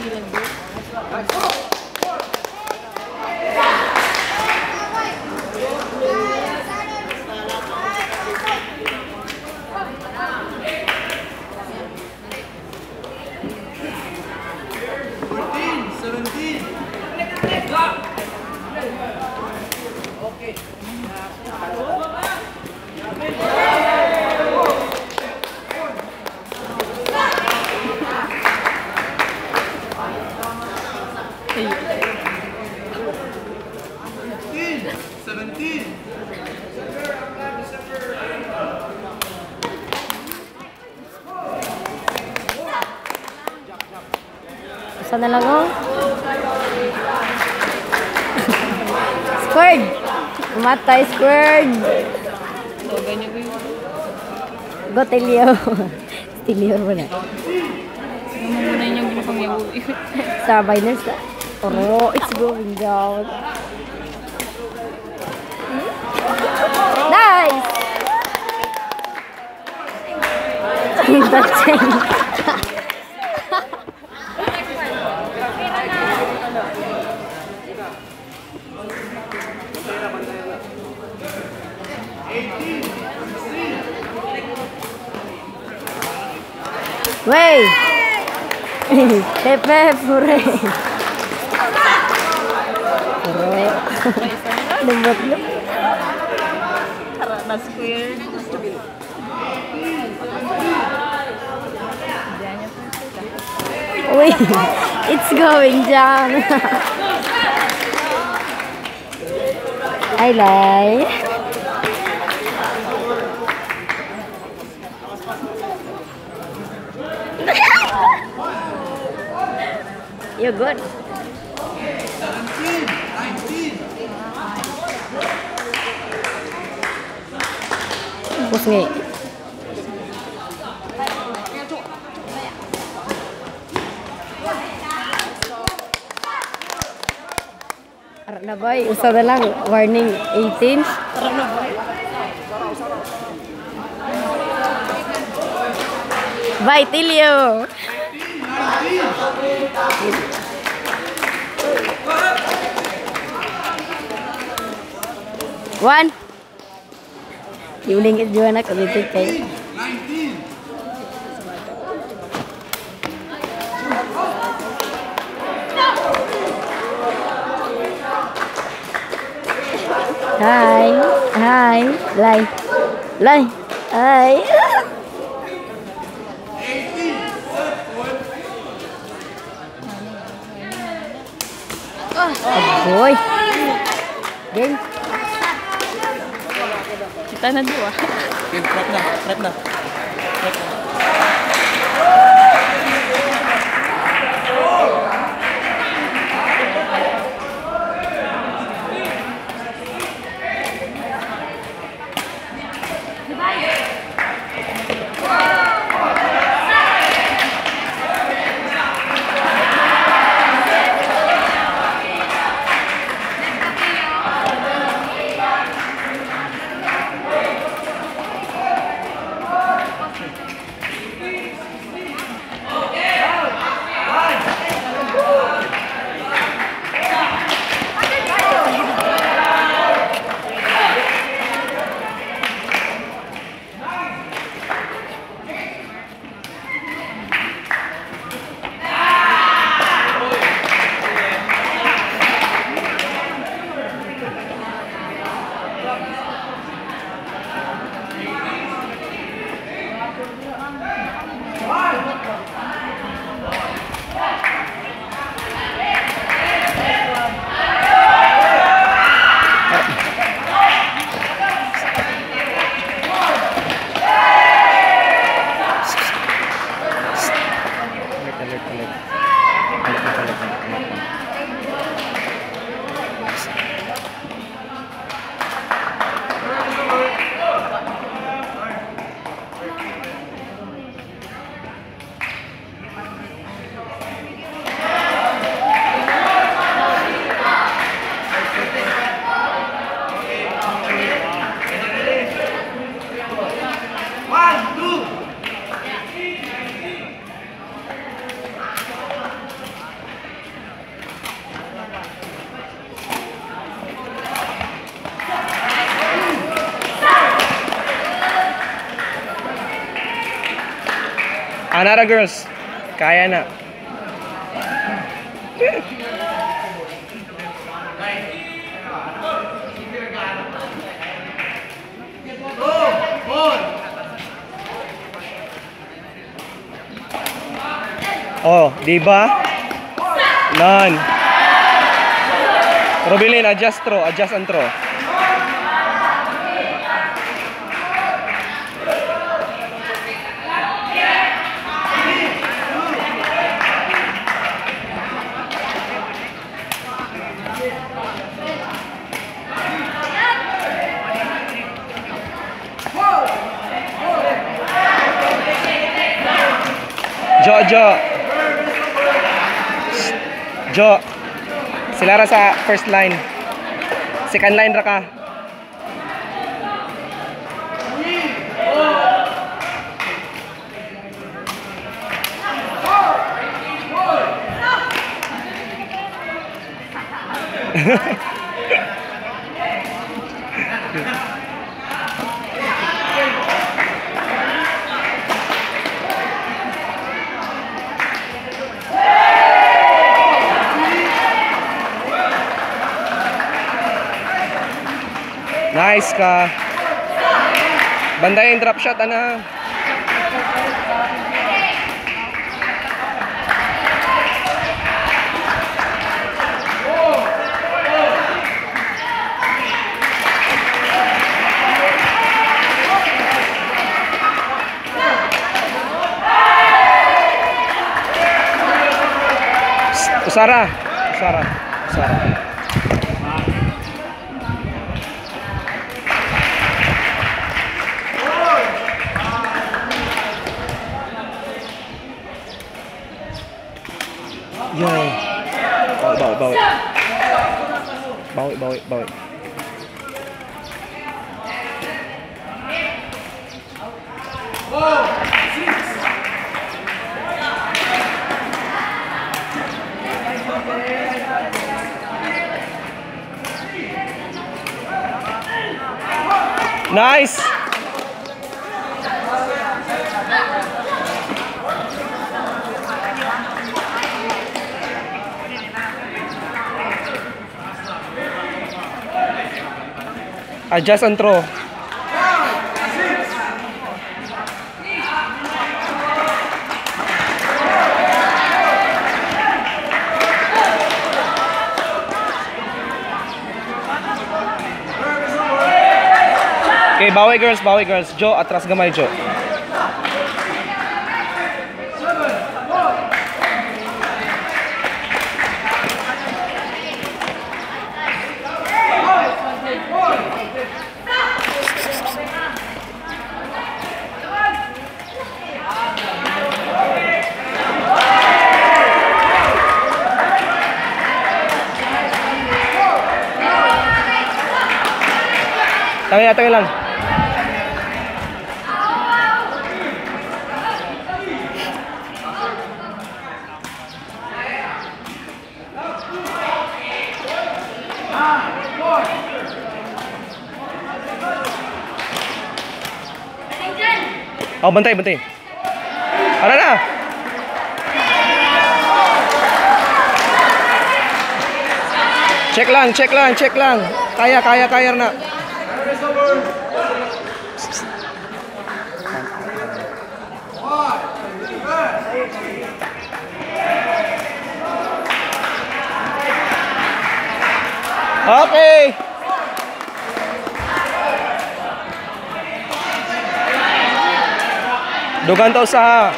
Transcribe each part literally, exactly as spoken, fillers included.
Zealand group. Sana lang oh. Squared! Matai Squared! Go Tileo! Tileo mo na. Mamunay niyang ginapangyawi. Sabay na sa... Oh, it's going down. Nice! That's wey! Tepe pure. Pure. Lembut lu. Karena square. Wey, it's going down. I like. You're good. What's me? Arana boy, usa na lang. Warning, eighteen. Arana boy. Bye, Tileo. One. Yuling at Joanna committed kayo. Hi. Hi. Lai. Lai. Hi. Oh boy. Game. Kita na dua. Game trap na, trap na. Trap na. One, two, three, nineteen. Another girls. Kaya na. Oh, diba? None. Rubilene, adjust throw. Adjust and throw. Jo, Jo. Jo, Silara sa first line. Second line, Raka. Nice ka. Bandayin drop shot ana. Usara, usara, usara. Bawi, bawi, bawi, bawi. Nice. Adjust and throw. Okay, bawi girls, bawi girls. Jo, atras gamay, Jo. Tangin na, tangin lang. Oh, bantay, bantay. Ara na! Check lang, check lang, check lang. Kaya, kaya, kaya na. Okay. Dugan to usaha.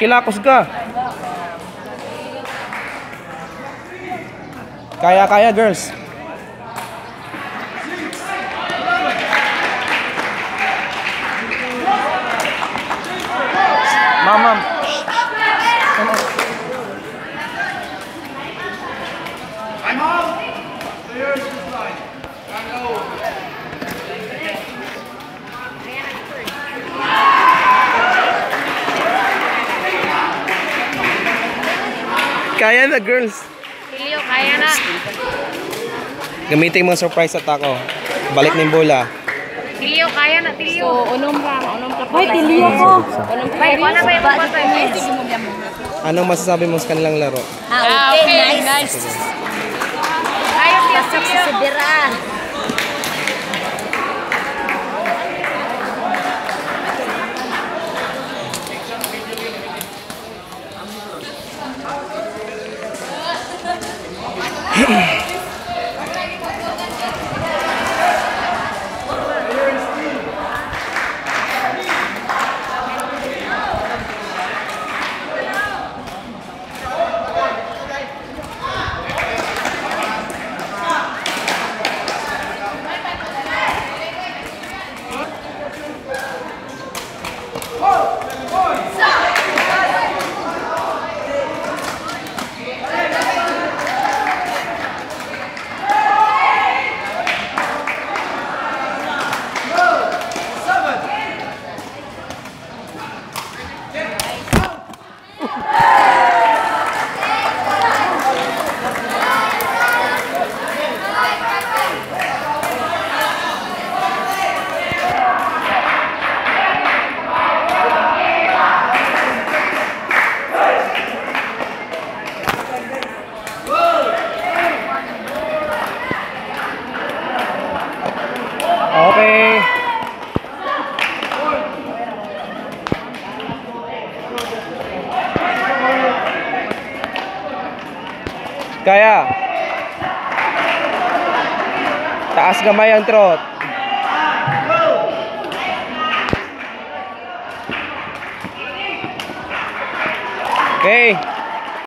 Kilakos ka. Kaya, kaya, girls. Mama. Kaya na, girls. Tileo, kaya na. Gamitin mo surprise attack, oh. Balik na yung bola. Tileo, kaya na, Tileo. So, unong ka. Unong ka. Ay, Tileo ko. Unong ka. Wala ba yung pagpapayos? Anong masasabi mo sa kanilang laro? Ah, okay, nice. Kaya, pasok sa sideraan. Kaya taas gamay ang trot. Okay.